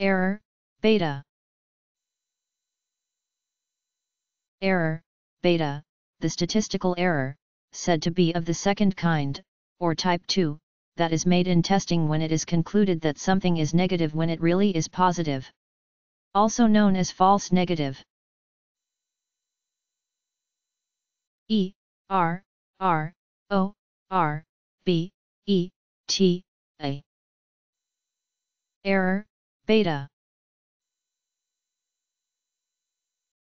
Error, beta. Error, beta, the statistical error, said to be of the second kind, or type 2, that is made in testing when it is concluded that something is negative when it really is positive. Also known as false negative. E, R, R, O, R, B, E, T, A. Error, beta.